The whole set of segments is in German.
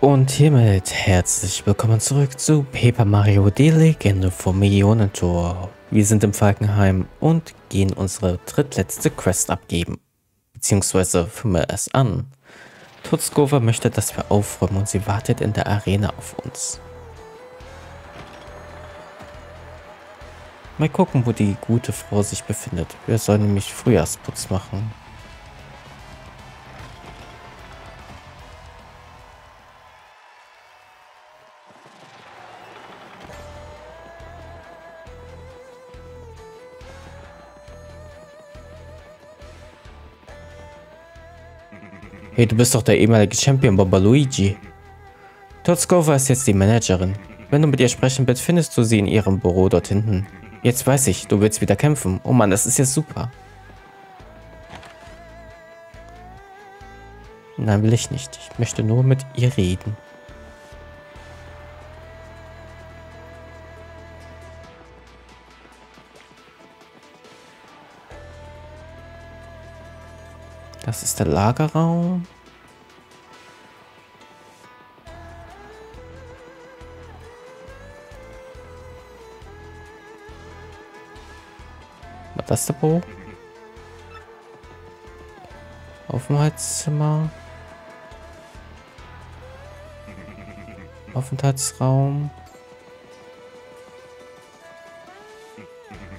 Und hiermit herzlich willkommen zurück zu Paper Mario: Die Legende vom Äonentor. Wir sind im Falkenheim und gehen unsere drittletzte Quest abgeben. Beziehungsweise fangen wir es an. Totskova möchte, dass wir aufräumen und sie wartet in der Arena auf uns. Mal gucken, wo die gute Frau sich befindet. Wir sollen nämlich Frühjahrsputz machen. Hey, du bist doch der ehemalige Champion Boba Luigi. Totskova ist jetzt die Managerin. Wenn du mit ihr sprechen willst, findest du sie in ihrem Büro dort hinten. Jetzt weiß ich, du willst wieder kämpfen. Oh Mann, das ist ja super. Nein, will ich nicht. Ich möchte nur mit ihr reden. Das ist der Lagerraum. War das der Büro? Aufenthaltszimmer. Aufenthaltsraum.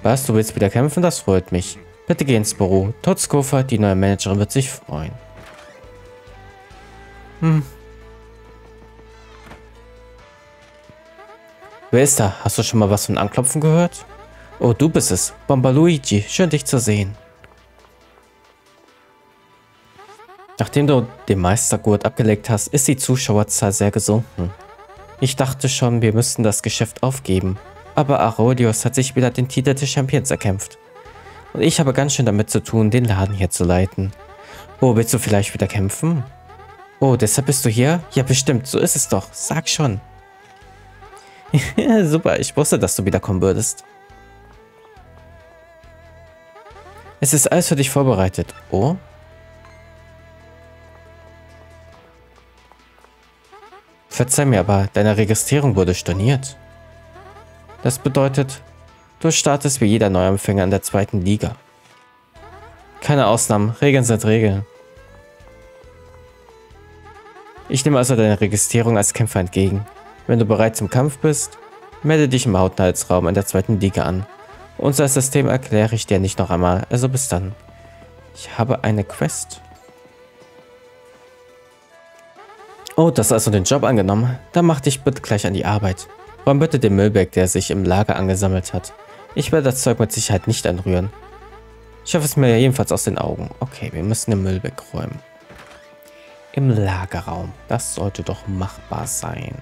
Was, du willst wieder kämpfen? Das freut mich. Bitte geh ins Büro. Totskofer, die neue Managerin, wird sich freuen. Wer ist da? Hast du schon mal was von Anklopfen gehört? Oh, du bist es. Bombaluigi, schön dich zu sehen. Nachdem du den Meistergurt abgelegt hast, ist die Zuschauerzahl sehr gesunken. Ich dachte schon, wir müssten das Geschäft aufgeben. Aber Arrodeus hat sich wieder den Titel des Champions erkämpft. Und ich habe ganz schön damit zu tun, den Laden hier zu leiten. Oh, willst du vielleicht wieder kämpfen? Oh, deshalb bist du hier? Ja, bestimmt, so ist es doch. Sag schon. Super, ich wusste, dass du wiederkommen würdest. Es ist alles für dich vorbereitet. Oh? Verzeih mir aber, deine Registrierung wurde storniert. Das bedeutet... Du startest wie jeder Neuanfänger in der zweiten Liga. Keine Ausnahmen, Regeln sind Regeln. Ich nehme also deine Registrierung als Kämpfer entgegen. Wenn du bereit zum Kampf bist, melde dich im Hautnalsraum in der zweiten Liga an. Unser System erkläre ich dir nicht noch einmal, also bis dann. Ich habe eine Quest. Oh, das hast also den Job angenommen. Dann mach dich bitte gleich an die Arbeit. Räum bitte den Müllberg, der sich im Lager angesammelt hat. Ich werde das Zeug mit Sicherheit nicht anrühren. Ich hoffe es mir jedenfalls aus den Augen. Okay, wir müssen den Müll wegräumen. Im Lagerraum. Das sollte doch machbar sein.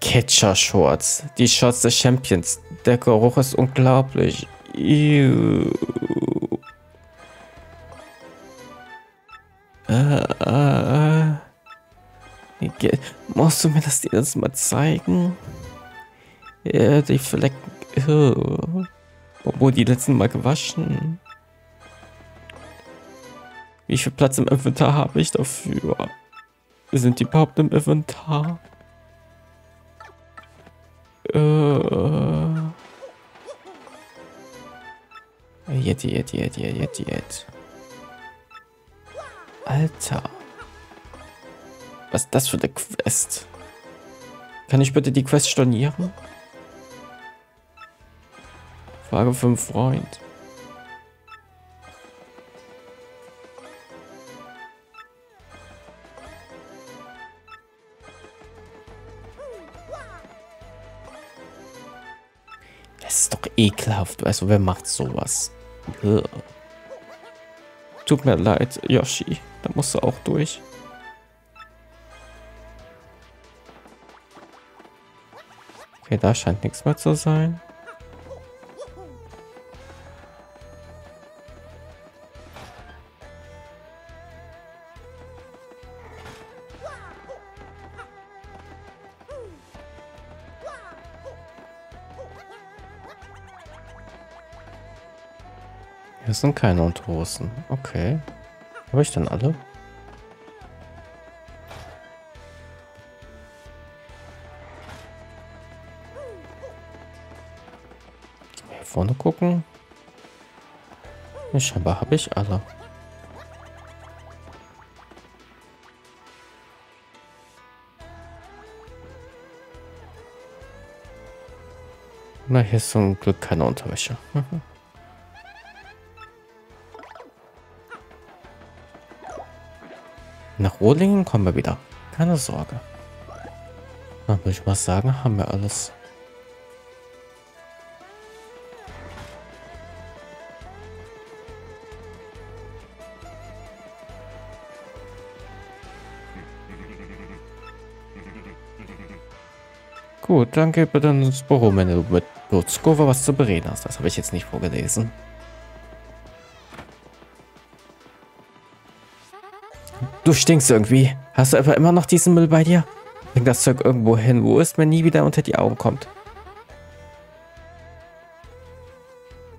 Ketcher Shorts. Die Shorts des Champions. Der Geruch ist unglaublich. Ew. Musst du mir das jedes Mal zeigen? Ja, die Flecken. Obwohl die letzten Mal gewaschen. Wie viel Platz im Inventar habe ich dafür? Sind die überhaupt im Inventar? Jetzt. Alter. Was ist das für eine Quest? Kann ich bitte die Quest stornieren? Frage für einen Freund. Das ist doch ekelhaft. Also wer macht sowas? Tut mir leid, Yoshi. Da musst du auch durch. Okay, da scheint nichts mehr zu sein. Hier sind keine Unterhosen. Okay. Habe ich dann alle? Hier vorne gucken. Ja, scheinbar habe ich alle. Na, hier ist zum Glück keine Unterwäsche. Nach Rohlingen kommen wir wieder. Keine Sorge. Dann würde ich mal sagen, haben wir alles. Gut, dann geh bitte ins Büro, wenn du mit Totskova was zu bereden hast. Das habe ich jetzt nicht vorgelesen. Du stinkst irgendwie. Hast du etwa immer noch diesen Müll bei dir? Bring das Zeug irgendwo hin, wo es mir nie wieder unter die Augen kommt.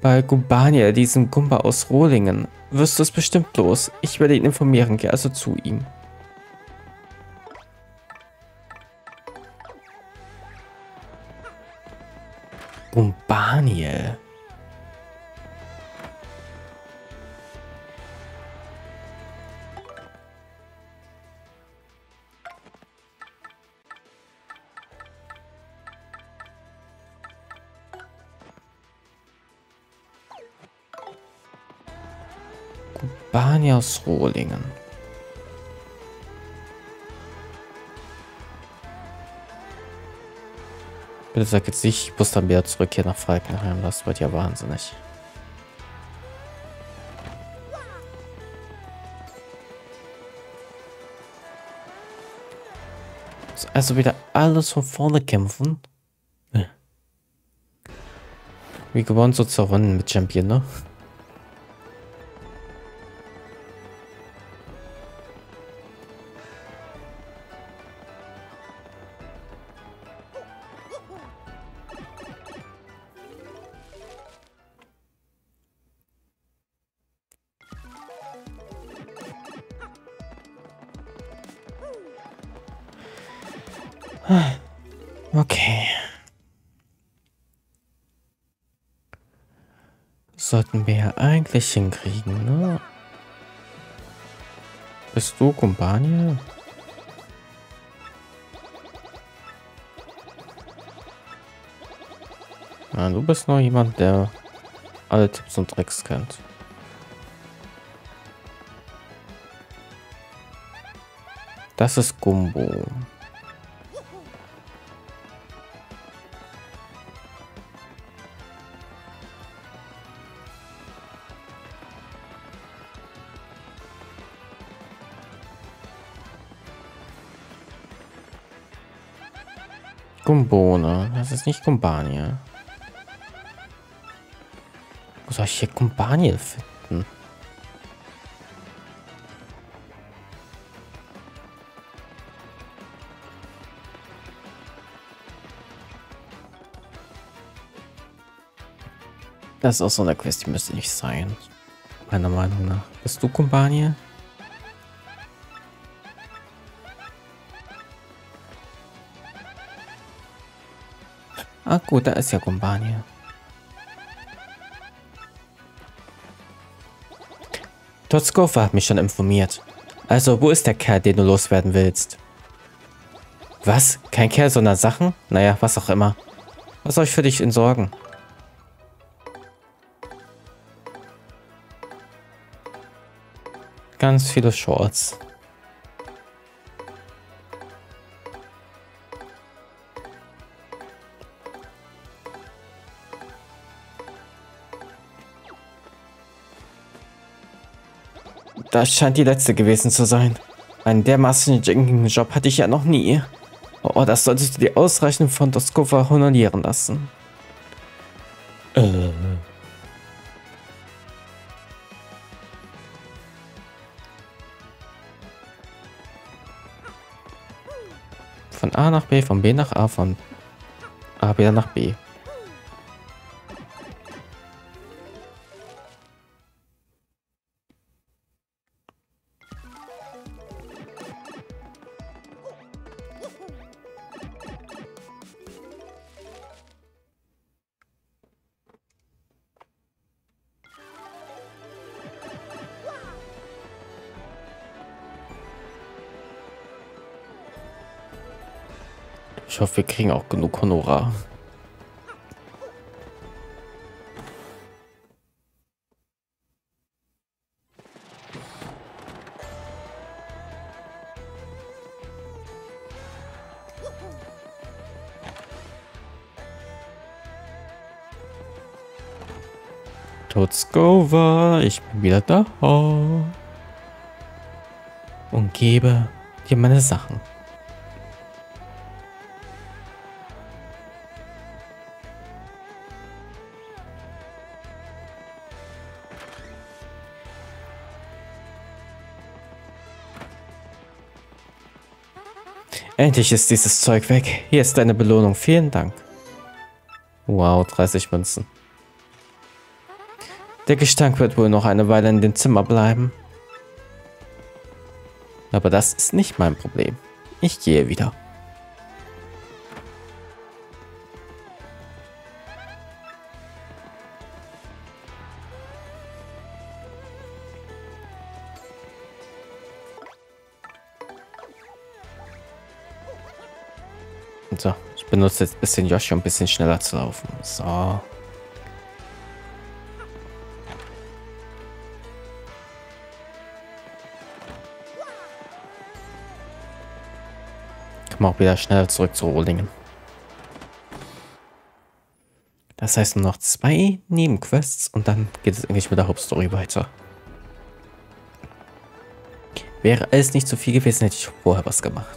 Bei Gumbania, diesem Gumba aus Rohlingen, wirst du es bestimmt los. Ich werde ihn informieren, geh also zu ihm. Gumbania. Kumbania aus Rohlingen. Bitte sag jetzt nicht, ich muss dann wieder zurück hier nach Falkenheim. Das wird ja wahnsinnig. Also wieder alles von vorne kämpfen. Wie gewonnen, so zerronnen mit Champion, ne? Okay. Sollten wir ja eigentlich hinkriegen, ne? Bist du Kompanie? Ja, du bist noch jemand, der alle Tipps und Tricks kennt. Das ist Gumbo. Kumbone, das ist nicht Kompanie. Wo soll ich hier Kompanie finden? Das ist auch so eine Quest, die müsste nicht sein. Meiner Meinung nach. Bist du Kompanie? Ah gut, da ist ja Gumbania. Totskofer hat mich schon informiert. Also, wo ist der Kerl, den du loswerden willst? Was? Kein Kerl, sondern Sachen? Naja, was auch immer. Was soll ich für dich entsorgen? Ganz viele Shorts. Das scheint die letzte gewesen zu sein. Einen dermaßen jinkigen Job hatte ich ja noch nie. Oh, das solltest du dir ausreichend von Doskova honorieren lassen. Von A nach B, von B nach A, von A wieder nach B. Ich hoffe, wir kriegen auch genug Honorar. Totskova, ich bin wieder da und gebe dir meine Sachen. Endlich ist dieses Zeug weg. Hier ist deine Belohnung. Vielen Dank. Wow, 30 Münzen. Der Gestank wird wohl noch eine Weile in dem Zimmer bleiben. Aber das ist nicht mein Problem. Ich gehe wieder. So, ich benutze jetzt ein bisschen Yoshi, um ein bisschen schneller zu laufen. So. Auch wieder schneller zurück zu Rohlingen. Das heißt nur noch 2 Nebenquests und dann geht es eigentlich mit der Hauptstory weiter. Wäre alles nicht so viel gewesen, hätte ich vorher was gemacht.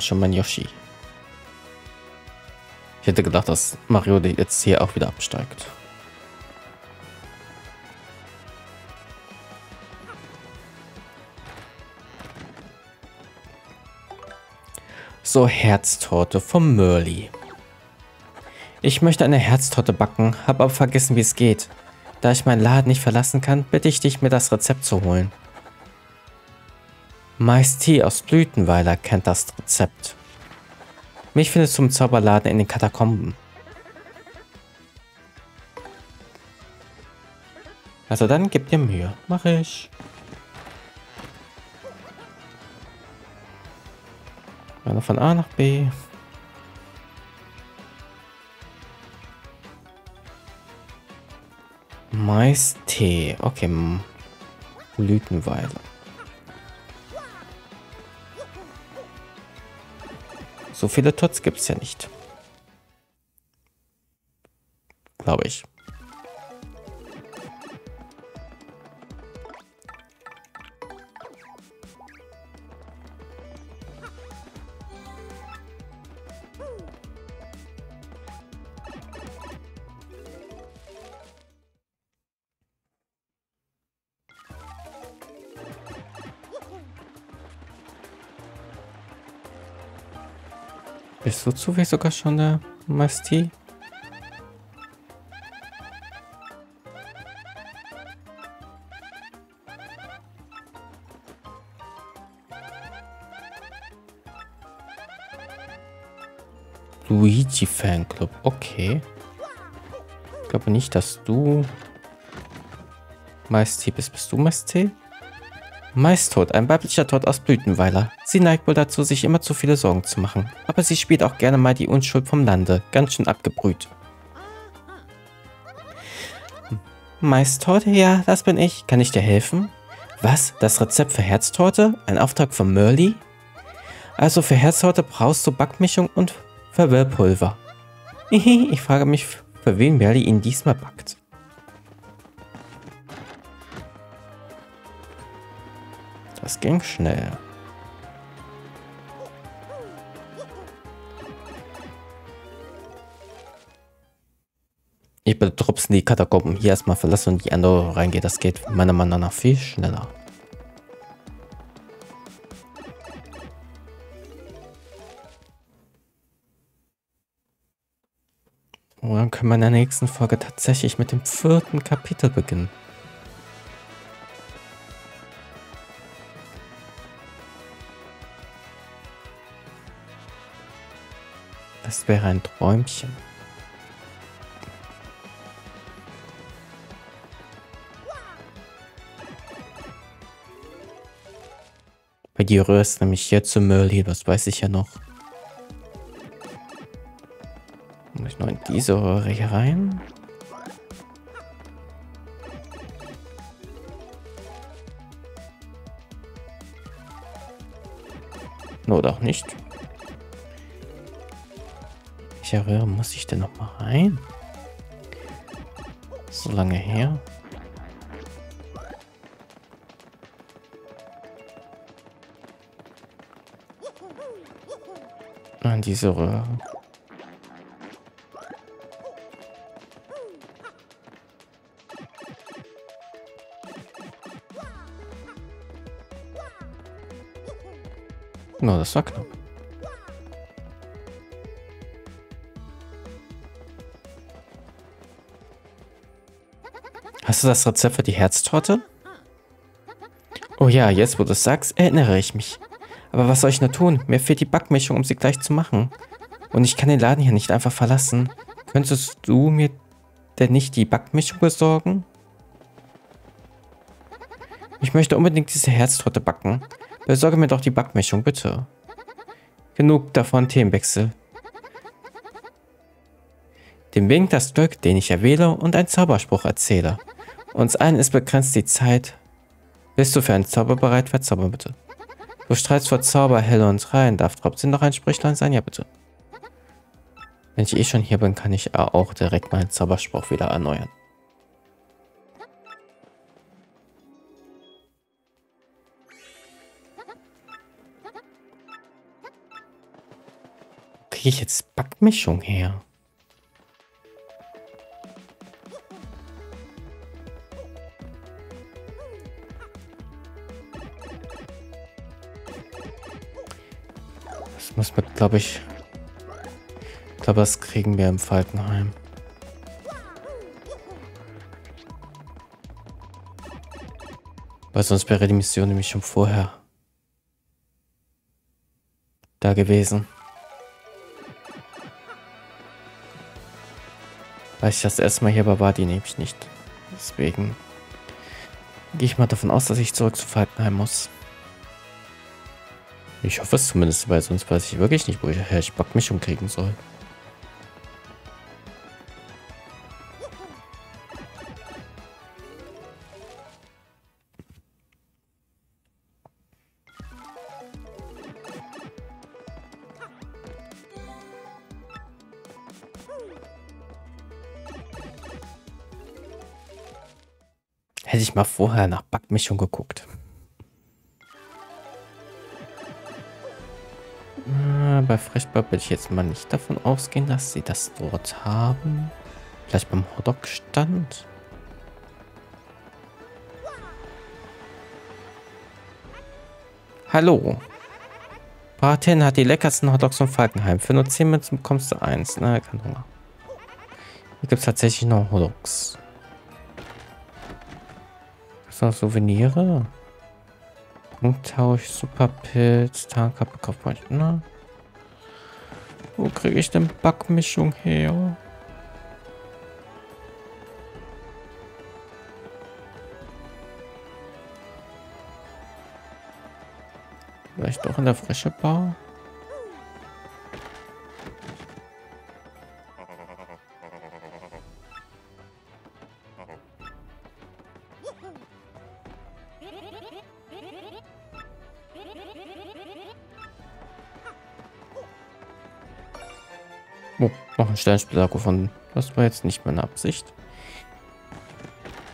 Schon mein Yoshi. Ich hätte gedacht, dass Mario jetzt hier auch wieder absteigt. So, Herztorte vom Merli. Ich möchte eine Herztorte backen, habe aber vergessen, wie es geht. Da ich meinen Laden nicht verlassen kann, bitte ich dich, mir das Rezept zu holen. Maistee aus Blütenweiler kennt das Rezept. Mich findest du im Zauberladen in den Katakomben. Also dann gib dir Mühe. Mach ich. Meine von A nach B. Maistee. Okay. Blütenweiler. So viele Tots gibt es ja nicht. Glaube ich. Bist du zufällig sogar schon der Maistee? Luigi Fanclub, okay. Ich glaube nicht, dass du Maistee bist. Bist du Maistee? Maistort, ein weiblicher Tort aus Blütenweiler. Sie neigt wohl dazu, sich immer zu viele Sorgen zu machen. Aber sie spielt auch gerne mal die Unschuld vom Lande. Ganz schön abgebrüht. Maistort, ja, das bin ich. Kann ich dir helfen? Was? Das Rezept für Herztorte? Ein Auftrag von Merli? Also für Herztorte brauchst du Backmischung und Verwirrpulver. Ich frage mich, für wen Merli ihn diesmal backt. Das ging schnell. Ich betrupsen die Katakomben hier erstmal verlassen und die andere reingeht. Das geht meiner Meinung nach viel schneller. Und dann können wir in der nächsten Folge tatsächlich mit dem 4. Kapitel beginnen. Das wäre ein Träumchen. Weil die Röhre ist nämlich hier zu Merli, das weiß ich ja noch. Muss ich noch in diese Röhre hier rein? Oder auch nicht. Welche Röhre muss ich denn noch mal rein? So lange her. An diese Röhre. Na, das war knapp. Hast du das Rezept für die Herztorte? Oh ja, jetzt wo du es sagst, erinnere ich mich. Aber was soll ich nur tun? Mir fehlt die Backmischung, um sie gleich zu machen. Und ich kann den Laden hier nicht einfach verlassen. Könntest du mir denn nicht die Backmischung besorgen? Ich möchte unbedingt diese Herztorte backen. Besorge mir doch die Backmischung, bitte. Genug davon, Themenwechsel. Dem winkt das Glück, den ich erwähle und einen Zauberspruch erzähle. Uns allen ist begrenzt die Zeit. Bist du für einen Zauber bereit? Verzauber bitte. Du strahlst vor Zauber, helle und rein. Darf trotzdem noch ein Sprichlein sein? Ja, bitte. Wenn ich eh schon hier bin, kann ich auch direkt meinen Zauberspruch wieder erneuern. Kriege ich jetzt Backmischung her? Muss man, glaube ich. Ich glaube, das kriegen wir im Falkenheim. Weil sonst wäre die Mission nämlich schon vorher da gewesen. Weil ich das erste Mal hier war, die nehme ich nicht. Deswegen gehe ich mal davon aus, dass ich zurück zu Falkenheim muss. Ich hoffe es zumindest, weil sonst weiß ich wirklich nicht, woher ich Backmischung kriegen soll. Hätte ich mal vorher nach Backmischung geguckt. Bei Frischbar will ich jetzt mal nicht davon ausgehen, dass sie das dort haben. Vielleicht beim Hotdog-Stand. Hallo. Bratin hat die leckersten Hotdogs von Falkenheim. Für nur 10 Minuten bekommst du eins. Na, kein Hunger. Hier gibt es tatsächlich noch Hotdogs. Gibt es noch Souvenirs? Tausch, Superpilz, Tarnkappe, Kaufmann, ne? Wo kriege ich denn Backmischung her? Vielleicht doch in der frische Bar? Oh, noch ein Sternspielakku von. Das war jetzt nicht meine Absicht.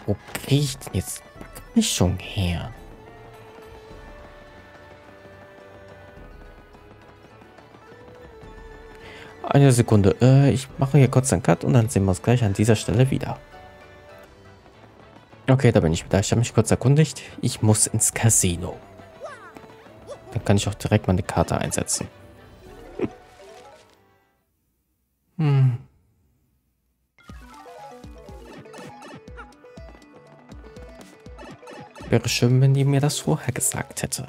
Wo kriege ich denn jetzt Mischung her? Eine Sekunde. Ich mache hier kurz einen Cut und dann sehen wir uns gleich an dieser Stelle wieder. Okay, da bin ich wieder. Ich habe mich kurz erkundigt. Ich muss ins Casino. Dann kann ich auch direkt meine Karte einsetzen. Wäre schön, wenn die mir das vorher gesagt hätte.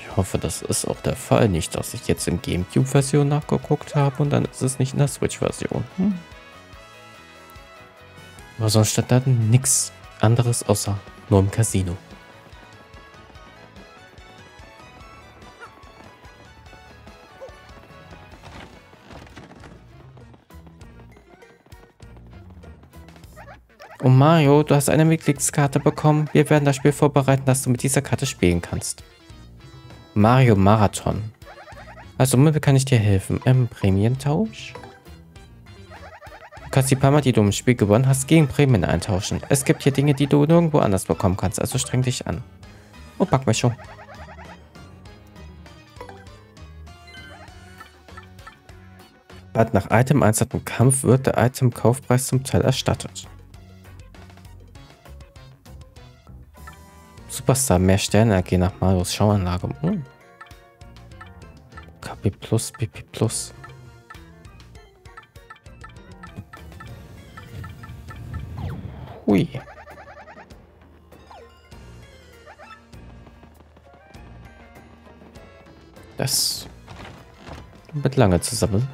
Ich hoffe, das ist auch der Fall. Nicht, dass ich jetzt in GameCube-Version nachgeguckt habe und dann ist es nicht in der Switch-Version. Aber sonst stand da nichts anderes außer nur im Casino. Oh Mario, du hast eine Mitgliedskarte bekommen. Wir werden das Spiel vorbereiten, dass du mit dieser Karte spielen kannst. Mario Marathon. Also, womit kann ich dir helfen? Prämientausch? Du kannst die paar Mal, die du im Spiel gewonnen hast, gegen Prämien eintauschen. Es gibt hier Dinge, die du nirgendwo anders bekommen kannst, also streng dich an. Oh, Backmischung. Bald nach Item einzelnen Kampf wird der Item-Kaufpreis zum Teil erstattet. Superstar, mehr Sterne ergehen nach Marios Schauanlage. KP Plus, BP Plus. Hui. Das wird lange zusammen.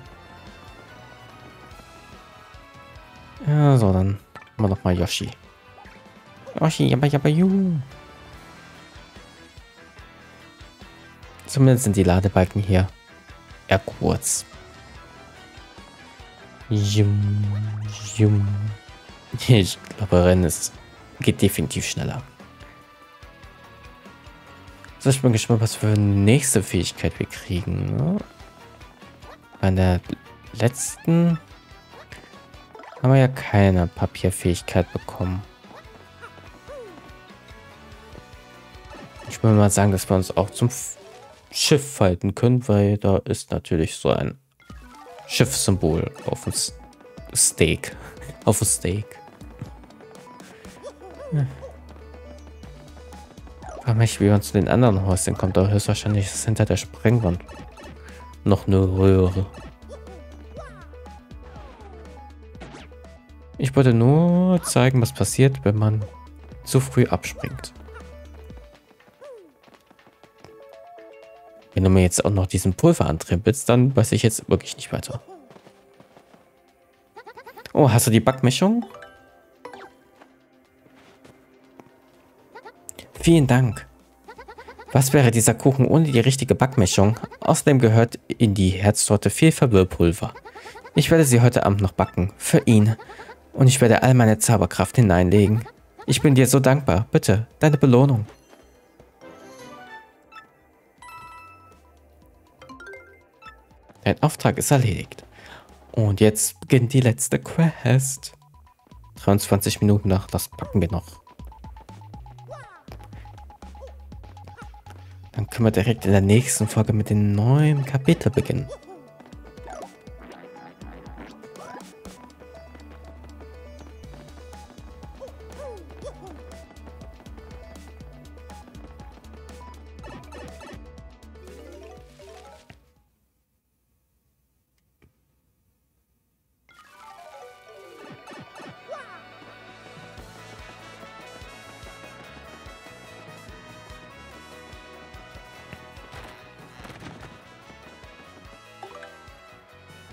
Ja, so, dann machen wir nochmal Yoshi. Yoshi, jabba jabba ju. Zumindest sind die Ladebalken hier eher kurz. Jum, jum. Ich glaube, Rennen geht definitiv schneller. So, ich bin gespannt, was für eine nächste Fähigkeit wir kriegen. Ne? Bei der letzten haben wir ja keine Papierfähigkeit bekommen. Ich würde mal sagen, dass wir uns auch zum Schiff falten können, weil da ist natürlich so ein Schiffssymbol auf dem Steak. Auf dem Steak. Frag mich, wie man zu den anderen Häuschen kommt, aber höchstwahrscheinlich ist hinter der Sprengwand noch eine Röhre. Ich wollte nur zeigen, was passiert, wenn man zu früh abspringt. Wenn du mir jetzt auch noch diesen Pulver antrimpelst, dann weiß ich jetzt wirklich nicht weiter. Oh, hast du die Backmischung? Vielen Dank. Was wäre dieser Kuchen ohne die richtige Backmischung? Außerdem gehört in die Herztorte viel Verwirrpulver. Ich werde sie heute Abend noch backen. Für ihn. Und ich werde all meine Zauberkraft hineinlegen. Ich bin dir so dankbar. Bitte, deine Belohnung. Dein Auftrag ist erledigt. Und jetzt beginnt die letzte Quest. 23 Minuten nach, das packen wir noch. Dann können wir direkt in der nächsten Folge mit dem neuen Kapitel beginnen.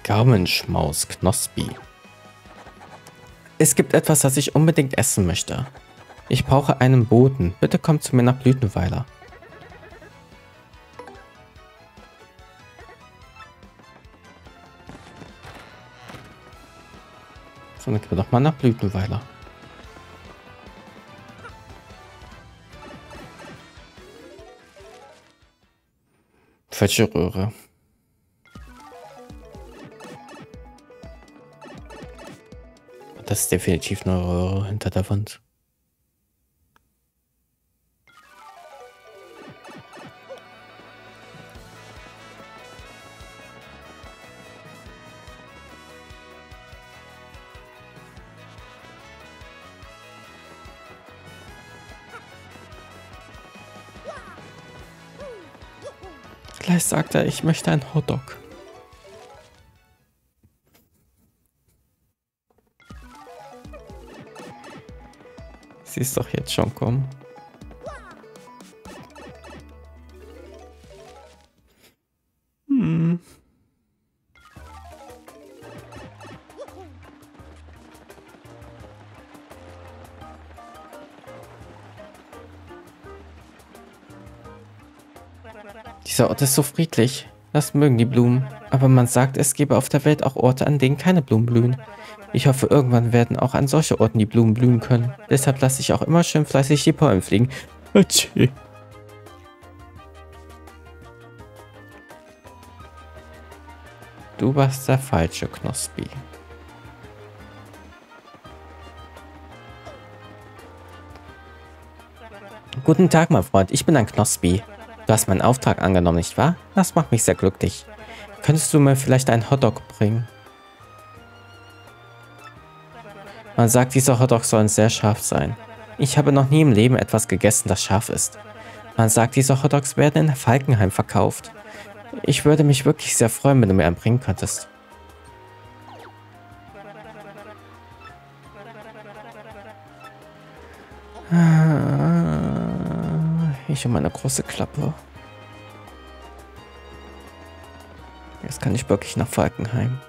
Gaumenschmaus Knospi. Es gibt etwas, das ich unbedingt essen möchte. Ich brauche einen Boten. Bitte komm zu mir nach Blütenweiler. So, dann gehen wir doch mal nach Blütenweiler. Falsche Röhre. Das ist definitiv eine Röhre hinter der Wand. Gleich sagt er, ich möchte einen Hotdog. Sie ist doch jetzt schon kommen. Dieser Ort ist so friedlich. Das mögen die Blumen. Aber man sagt, es gebe auf der Welt auch Orte, an denen keine Blumen blühen. Ich hoffe, irgendwann werden auch an solche Orten die Blumen blühen können. Deshalb lasse ich auch immer schön fleißig die Bäume fliegen. Atschi. Du warst der falsche Knospi. Guten Tag, mein Freund. Ich bin ein Knospi. Du hast meinen Auftrag angenommen, nicht wahr? Das macht mich sehr glücklich. Könntest du mir vielleicht einen Hotdog bringen? Man sagt, diese Hotdogs sollen sehr scharf sein. Ich habe noch nie im Leben etwas gegessen, das scharf ist. Man sagt, diese Hotdogs werden in Falkenheim verkauft. Ich würde mich wirklich sehr freuen, wenn du mir einen bringen könntest. Ich habe meine große Klappe. Jetzt kann ich wirklich nach Falkenheim.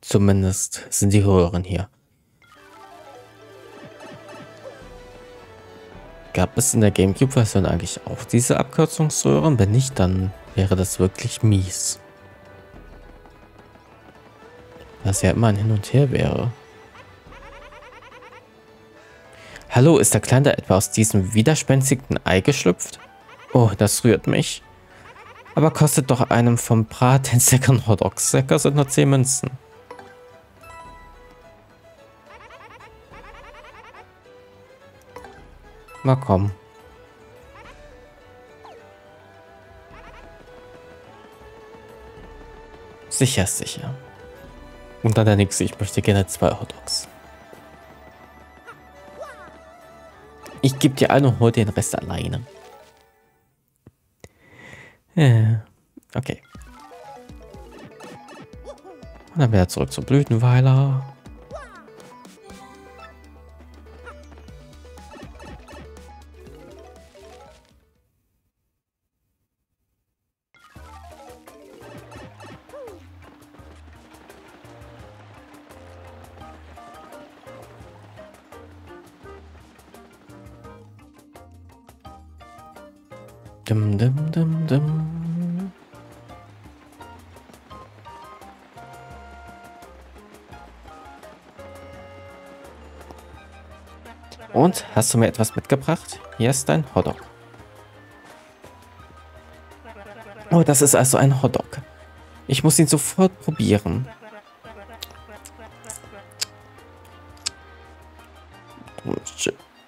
Zumindest sind die Höheren hier. Gab es in der GameCube-Version eigentlich auch diese Abkürzungsröhren? Wenn nicht, dann wäre das wirklich mies. Dass ja immer ein Hin und Her wäre. Hallo, ist der Kleine etwa aus diesem widerspenstigen Ei geschlüpft? Oh, das rührt mich. Aber kostet doch einem vom Braten Säckern Hotdogs. Säcker sind nur 10 Münzen. Mal kommen. Sicher, sicher. Und dann der nächste. Ich möchte gerne 2 Hotdogs. Ich gebe dir einen und hol den Rest alleine. Okay. Und dann wieder zurück zum Blütenweiler. Dum, dum, dum, dum. Und hast du mir etwas mitgebracht? Hier ist dein Hotdog. Oh, das ist also ein Hotdog. Ich muss ihn sofort probieren.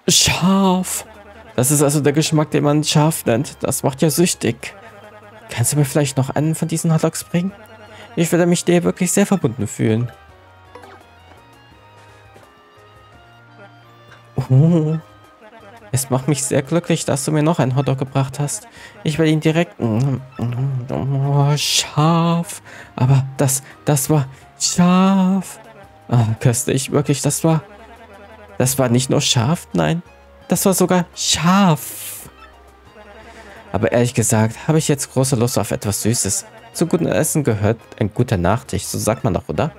Scharf. Das ist also der Geschmack, den man scharf nennt. Das macht ja süchtig. Kannst du mir vielleicht noch einen von diesen Hotdogs bringen? Ich würde mich dir wirklich sehr verbunden fühlen. Oh. Es macht mich sehr glücklich, dass du mir noch einen Hotdog gebracht hast. Ich werde ihn direkt... Oh, scharf. Aber das war scharf. Ah, köstlich, wirklich, das war... Das war nicht nur scharf, nein. Das war sogar scharf. Aber ehrlich gesagt, habe ich jetzt große Lust auf etwas Süßes. Zu gutem Essen gehört ein guter Nachtisch, so sagt man doch, oder?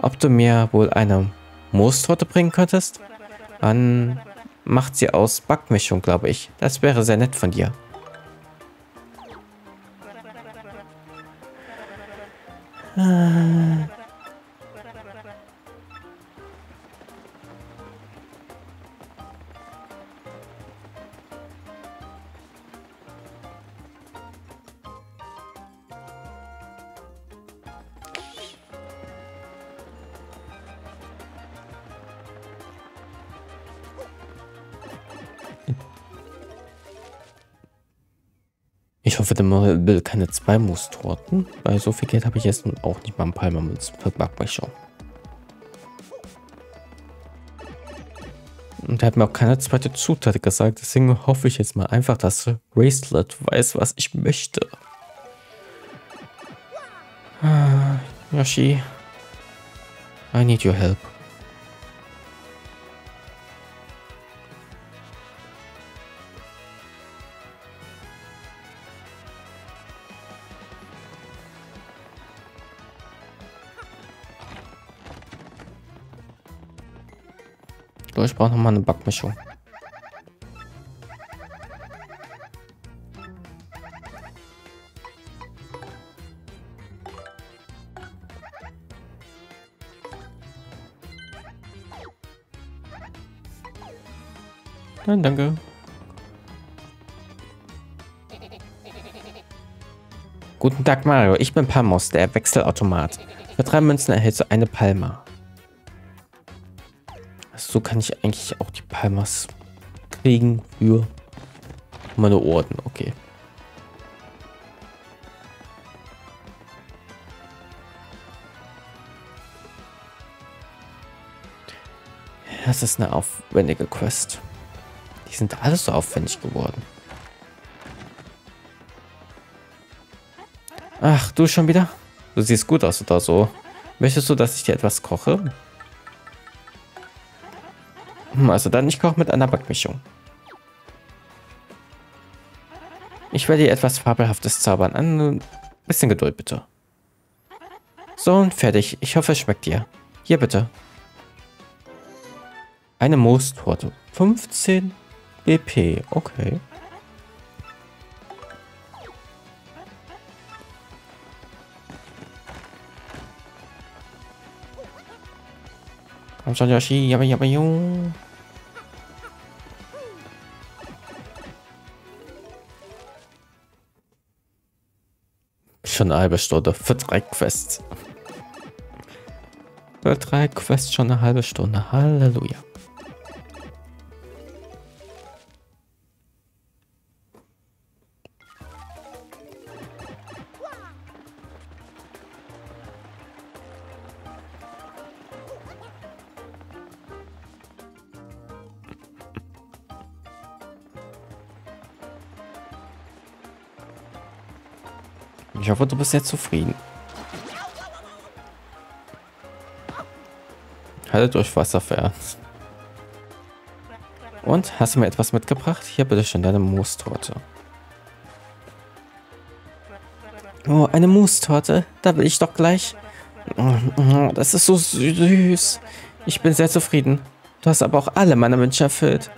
Ob du mir wohl eine Moostorte bringen könntest? Dann macht sie aus Backmischung, glaube ich. Das wäre sehr nett von dir. Ich Ich hoffe, der will keine zwei Moostorten, weil so viel Geld habe ich jetzt auch nicht beim Palma mit Backmischung. Und er hat mir auch keine zweite Zutat gesagt, deswegen hoffe ich jetzt mal einfach, dass Racelet weiß, was ich möchte. Yoshi, I need your help. Ich brauche nochmal eine Backmischung. Nein, danke. Guten Tag, Mario. Ich bin Pamos, der Wechselautomat. Für 3 Münzen erhältst du eine Palma. So kann ich eigentlich auch die Palmas kriegen für meine Orden. Okay. Das ist eine aufwendige Quest. Die sind alles so aufwendig geworden. Ach, du schon wieder? Du siehst gut aus oder so. Möchtest du, dass ich dir etwas koche? Also dann, ich koche mit einer Backmischung. Ich werde dir etwas Fabelhaftes zaubern. Ein bisschen Geduld, bitte. So, und fertig. Ich hoffe, es schmeckt dir. Hier, bitte. Eine Moostorte. 15 BP. Okay. Komm schon, Yoshi. Jabba, jabba, jung. Schon eine halbe Stunde für 3 Quests. Für 3 Quests schon eine halbe Stunde. Halleluja. Ich hoffe, du bist jetzt zufrieden. Haltet euch Wasser fern. Und, hast du mir etwas mitgebracht? Hier, bitte schön, deine Moostorte. Oh, eine Moostorte? Da will ich doch gleich. Das ist so süß. Ich bin sehr zufrieden. Du hast aber auch alle meine Wünsche erfüllt.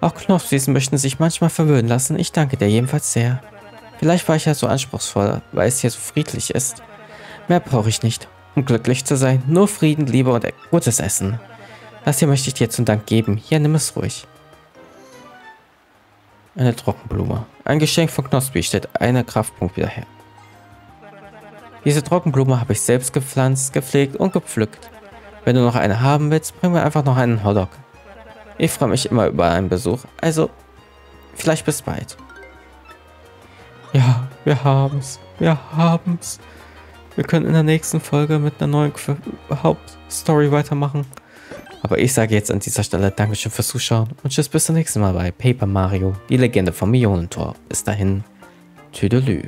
Auch Knospis möchten sich manchmal verwöhnen lassen. Ich danke dir jedenfalls sehr. Vielleicht war ich ja so anspruchsvoll, weil es hier so friedlich ist. Mehr brauche ich nicht, um glücklich zu sein. Nur Frieden, Liebe und gutes Essen. Das hier möchte ich dir zum Dank geben. Hier, nimm es ruhig. Eine Trockenblume. Ein Geschenk von Knospi stellt einen Kraftpunkt wieder her. Diese Trockenblume habe ich selbst gepflanzt, gepflegt und gepflückt. Wenn du noch eine haben willst, bring mir einfach noch einen Hotdog. Ich freue mich immer über einen Besuch, also vielleicht bis bald. Ja, wir haben's. Wir haben's. Wir können in der nächsten Folge mit einer neuen Hauptstory weitermachen. Aber ich sage jetzt an dieser Stelle Dankeschön fürs Zuschauen und tschüss bis zum nächsten Mal bei Paper Mario, die Legende vom Äonentor. Bis dahin, tüdelü.